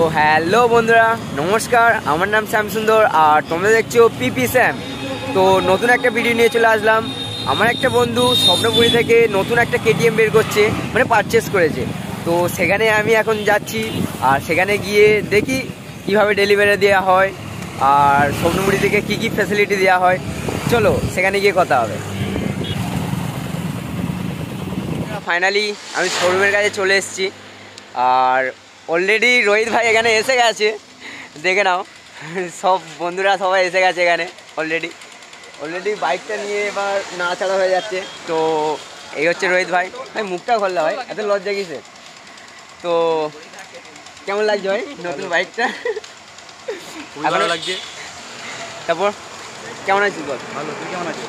तो हेलो बंधुरा नमस्कार আমার নাম শ্যাম সুন্দর আর তোমরা দেখছো পিপি শ্যাম। তো নতুন একটা ভিডিও নিয়ে চলে আসলাম। আমার একটা বন্ধু স্বপ্নপুরি থেকে নতুন একটা কেটিএম বের করছে, মানে পারচেস করেছে। তো সেখানে আমি এখন যাচ্ছি আর সেখানে গিয়ে দেখি কিভাবে ডেলিভারি দেওয়া হয় আর স্বপ্নপুরি থেকে কি ফ্যাসিলিটি দেওয়া হয়। চলো সেখানে গিয়ে কথা হবে। ফাইনালি আমি শোরুমের কাছে চলে এসেছি আর অলরেডি রোহিত ভাই এখানে এসে গেছে, দেখে নাও। সব বন্ধুরা সবাই এসে গেছে এখানে অলরেডি বাইকটা নিয়ে এবার না ছাড়া হয়ে যাচ্ছে। তো এই হচ্ছে রোহিত ভাই। ভাই মুখটা খোলা ভাই, এত লজ্জা কিসে। তো কেমন লাগছে ভাই নতুন বাইকটা? ভালো লাগছে। তারপর কেমন আছিস বল? ভালো, তুই কেমন আছিস?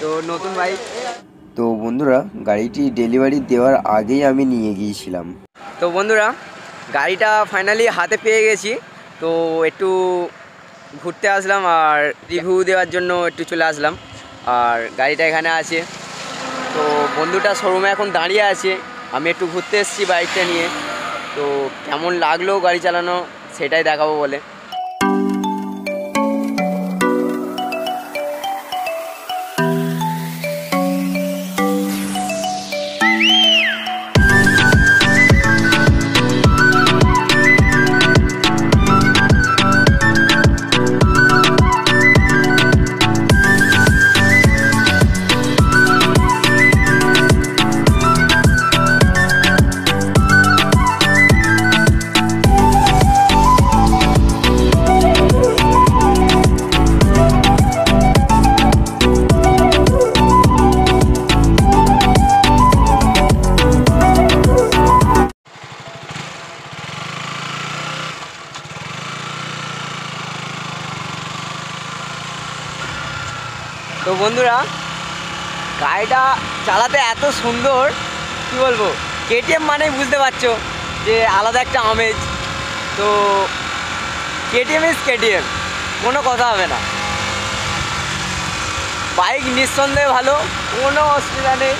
তো নতুন বাইক। তো বন্ধুরা গাড়িটি ডেলিভারি দেওয়ার আগেই আমি নিয়ে গিয়েছিলাম। তো বন্ধুরা গাড়িটা ফাইনালি হাতে পেয়ে গেছি। তো একটু ঘুরতে আসলাম আর রিভিউ দেওয়ার জন্য একটু চলে আসলাম। আর গাড়িটা এখানে আছে। তো বন্ধুটা শোরুমে এখন দাঁড়িয়ে আছে, আমি একটু ঘুরতে এসেছি বাইকটা নিয়ে। তো কেমন লাগলো গাড়ি চালানো সেটাই দেখাবো বলে। তো বন্ধুরা গাড়িটা চালাতে এত সুন্দর কি বলবো, কেটিএম মানেই বুঝতে পারছো যে আলাদা একটা আমেজ। তো কেটিএম ইজ কেটিএম, কোনো কথা হবে না। বাইক নিঃসন্দেহে ভালো, কোনো অসুবিধা নেই।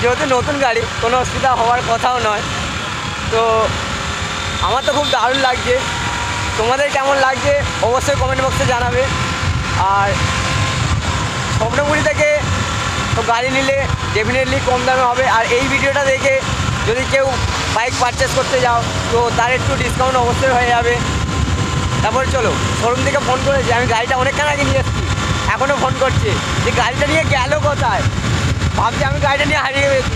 যেহেতু নতুন গাড়ি কোনো অসুবিধা হওয়ার কথাও নয়। তো আমার তো খুব দারুণ লাগছে, তোমাদের কেমন লাগছে অবশ্যই কমেন্ট বক্সে জানাবে। আর স্বপ্নপুরি থেকে তো গাড়ি নিলে ডেফিনেটলি কম দামে হবে। আর এই ভিডিওটা দেখে যদি কেউ বাইক পারচেস করতে যাও তো তার একটু ডিসকাউন্ট অবশ্যই হয়ে যাবে। তারপর চলো শোরুম থেকে ফোন করেছি, আমি গাড়িটা অনেকক্ষণ আগে নিয়ে এসেছি, এখনও ফোন করছে যে গাড়িটা নিয়ে গেল কোথায়। ভাবছি আমি গাড়িটা নিয়ে হারিয়ে গেছি,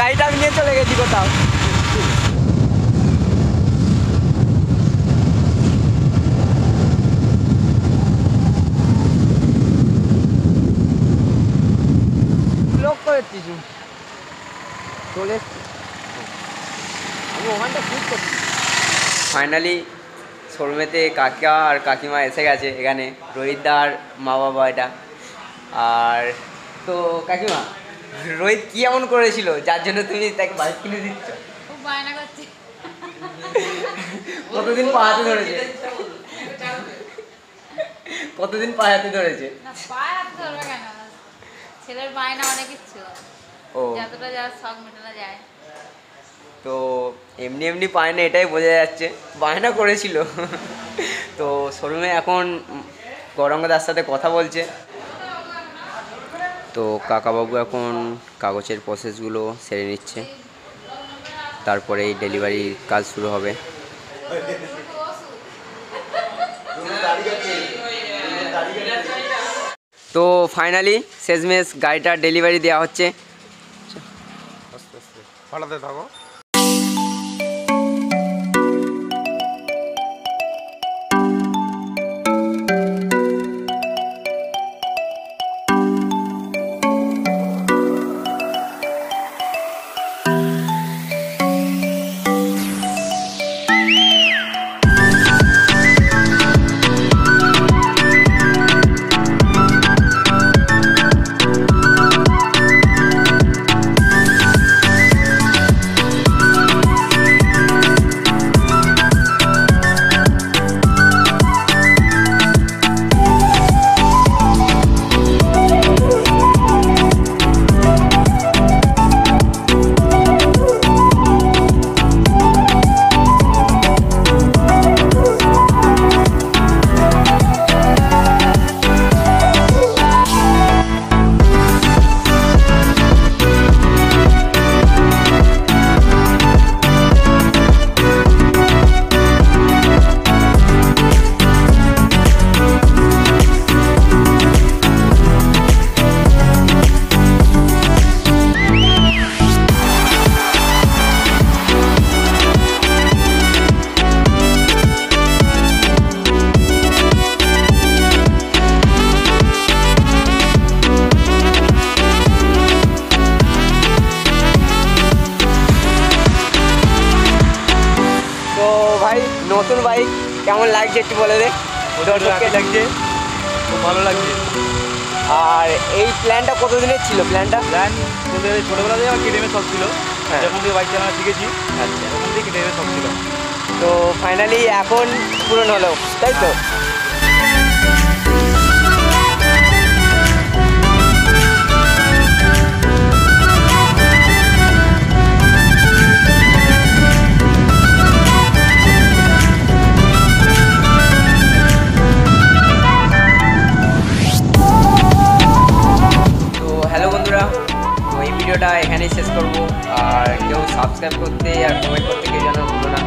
গাড়িটা আমি নিয়ে চলে গেছি কোথাও। ফাইনালি শোরুমেতে কাকা আর কাকিমা এসে গেছে এখানে, রোহিতদার মা বাবা এটা। আর তো কাকিমা, রোহিত কি এমন করেছিল যার জন্য তুমি তাকে বাইক কিনে দিচ্ছ? কতদিন পায়ে হাতে ধরেছে? তো এমনি এমনি পায় না, এটাই বোঝা যাচ্ছে, বায়না করেছিল। তো শোরুমে এখন গৌরাঙ্গদার সাথে কথা বলছে। তো কাকাবাবু এখন কাগজের প্রসেসগুলো সেরে নিচ্ছে, তারপরে ডেলিভারি কাজ শুরু হবে। তো ফাইনালি শেষমেশ গাড়িটা ডেলিভারি দেওয়া হচ্ছে। নতুন বাইক কেমন লাগছে একটু বলে দে। লাগছে খুব ভালো লাগছে। আর এই প্ল্যানটা কতদিনের ছিল? প্ল্যান ছোটোবেলা থেকে আমার KTM শখ ছিল, যখন থেকে বাইক চালানো শিখেছি তখন থেকে KTM শখ ছিল, তো ফাইনালি এখন পূরণ হলো, তাই তো? ভিডিওটা এখানেই শেষ করবো। আর কেউ সাবস্ক্রাইব করতে আর কমেন্ট করতে কেউ যেন ভুলো না।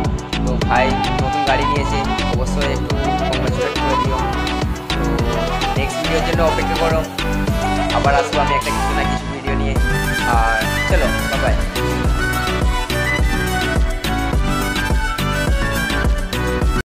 তো ভাই নতুন গাড়ি নিয়েছে, অবশ্যই একটু কংগ্রাচুলেট করে দিও। তো নেক্সট ভিডিওর জন্য অপেক্ষা করো, আবার আসবো আমি একটা কিছু না কিছু ভিডিও নিয়ে। আর চলো, বাই।